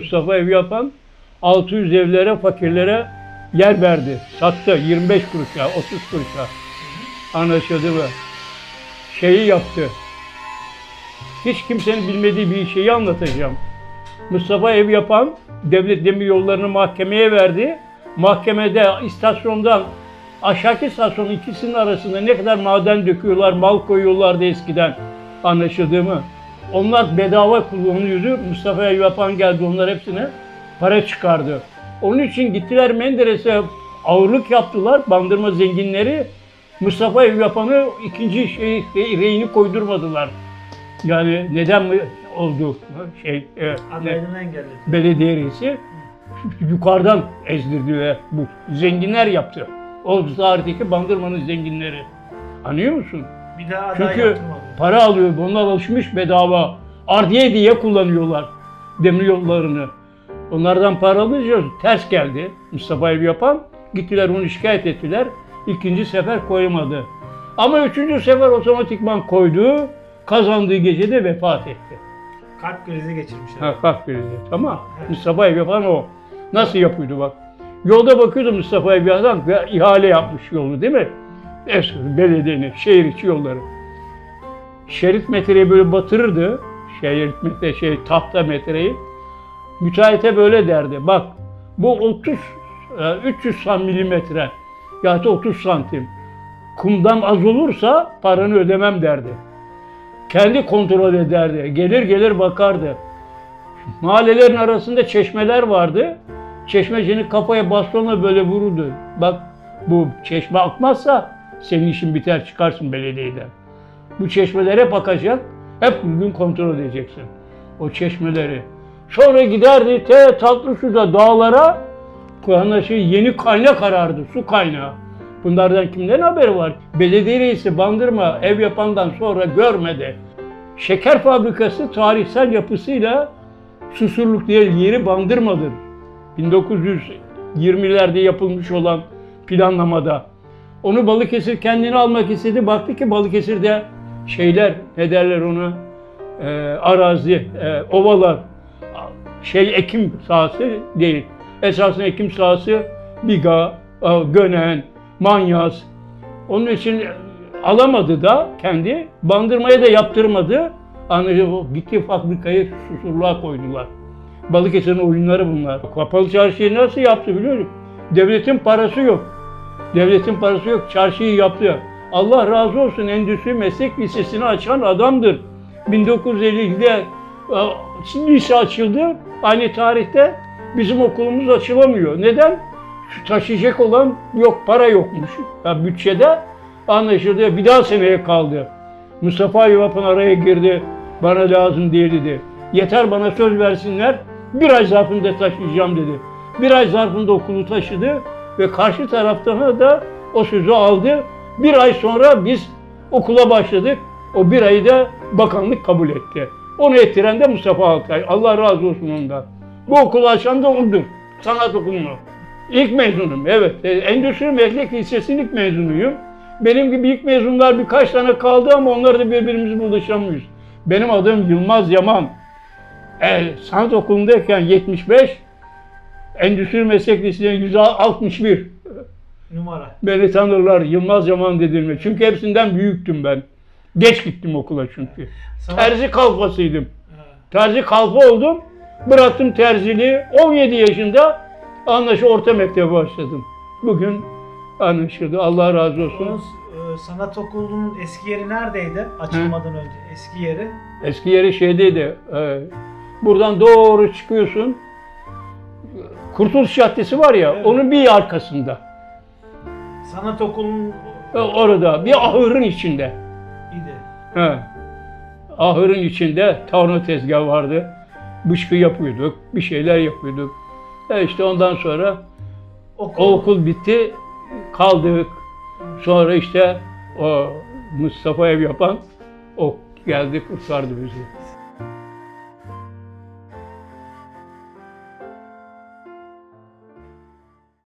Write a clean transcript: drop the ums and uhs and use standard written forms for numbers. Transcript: Mustafa Evyapan 600 evlere, fakirlere yer verdi. Sattı 25 kuruşa, 30 kuruşa. Anlaşıldı mı? Şeyi yaptı. Hiç kimsenin bilmediği bir şeyi anlatacağım. Mustafa Evyapan Devlet Demiryolları'nı mahkemeye verdi. Mahkemede istasyondan aşağıki istasyonun ikisinin arasında ne kadar maden döküyorlar, mal koyuyorlardı eskiden. Anlaşıldı mı? Onlar bedava kullanıyordu. Mustafa Evyapan geldi, onlar hepsine para çıkardı. Onun için gittiler Menderes'e, ağırlık yaptılar, bandırma zenginleri. Mustafa Evyapan'ı ikinci reyini koydurmadılar. Yani neden mi oldu? Belediye reisi yukarıdan ezdirdiler. Bu zenginler yaptı. O tarihteki bandırmanın zenginleri. Anlıyor musun? Bir daha çünkü yaptırmadım. Para alıyor, bunlar alışmış bedava. Ardiye diye kullanıyorlar demiryollarını. Onlardan para alınca ters geldi Mustafa Evyapan. Gittiler onu şikayet ettiler. İkinci sefer koymadı. Ama üçüncü sefer otomatikman koydu. Kazandığı gecede vefat etti. Kalp krizi geçirmiş. Ha, kalp krizi. Tamam. Evet. Mustafa Evyapan o. Nasıl yapıyordu bak. Yolda bakıyordum Mustafa Evyapan ve ihale yapmış yolu değil mi? Eski belediyenin şehir içi yolları. Şerit metreyi böyle batırırdı. Şerit metre, tahta metreyi. Müteahhite böyle derdi. Bak bu 300 milimetre ya da 30 santim. Kumdan az olursa paranı ödemem derdi. Kendi kontrol ederdi. Gelir gelir bakardı. Mahallelerin arasında çeşmeler vardı. Çeşmecinin kafaya bastonla böyle vururdu. Bak bu çeşme akmazsa senin işin biter, çıkarsın belediyeden. Bu çeşmelere bakacak. Hep bugün kontrol edeceksin o çeşmeleri. Sonra giderdi tatlı suda dağlara. Kuranaşı yeni kaynak arardı. Su kaynağı. Bunlardan kimden haberi var? Belediye reisi bandırma Evyapan'dan sonra görmedi. Şeker fabrikası tarihsel yapısıyla Susurluk diye yeri bandırmadır. 1920'lerde yapılmış olan planlamada. Onu Balıkesir kendini almak istedi. Baktı ki Balıkesir'de ne derler ona, arazi, ovalar, ekim sahası değil. Esasında ekim sahası Biga, Gönen, Manyaz. Onun için alamadı da kendi, bandırmayı da yaptırmadı. Gitti fabrikayı Susurluğa koydular. Balıkesir'in oyunları bunlar. Kapalı çarşıyı nasıl yaptı biliyor musun? Devletin parası yok. Devletin parası yok, çarşıyı yaptı. Allah razı olsun, Endüstri Meslek Lisesi'ni açan adamdır. 1950'de lise açıldı. Aynı tarihte bizim okulumuz açılamıyor. Neden? Taşıyacak olan yok, para yokmuş. Ya bütçede anlaşıldı, bir daha seneye kaldı. Mustafa Evyapan araya girdi, bana lazım diye dedi. Yeter bana söz versinler, bir ay zarfında taşıyacağım dedi. Bir ay zarfında okulu taşıdı ve karşı taraftan da o sözü aldı. Bir ay sonra biz okula başladık, o bir ayı da bakanlık kabul etti. Onu ettiren de Mustafa Altay, Allah razı olsun ondan. Bu okulu açan da ondur, Sanat Okulu'nu. İlk mezunum, evet. Endüstri Meslek Lisesi'nin ilk mezunuyum. Benim gibi ilk mezunlar birkaç tane kaldı ama onları da birbirimize ulaşamıyoruz. Benim adım Yılmaz Yaman. Sanat Okulu'ndayken 75, Endüstri Meslek Lisesi'nin 161. Numara. Beni tanırlar, Yılmaz Yaman dedirme. Çünkü hepsinden büyüktüm ben. Geç gittim okula çünkü. Terzi kalfasıydım. Terzi kalfa oldum, bıraktım terziliği. 17 yaşında orta mektebe başladım. Bugün anlaşıldı. Allah razı olsun. Sanat Okulu'nun eski yeri neredeydi? Açılmadan önce eski yeri. Eski yeri şeydeydi. Buradan doğru çıkıyorsun. Kurtuluş Caddesi var ya, evet. Onun bir arkasında. Sanat Okulu'nun orada bir ahırın içinde. İyiydi. Ahırın içinde tarhana tezgahı vardı. Bışkı yapıyorduk, bir şeyler yapıyorduk. Ondan sonra okul bitti, kaldık. Sonra Mustafa Evyapan geldi, kurtardı bizi.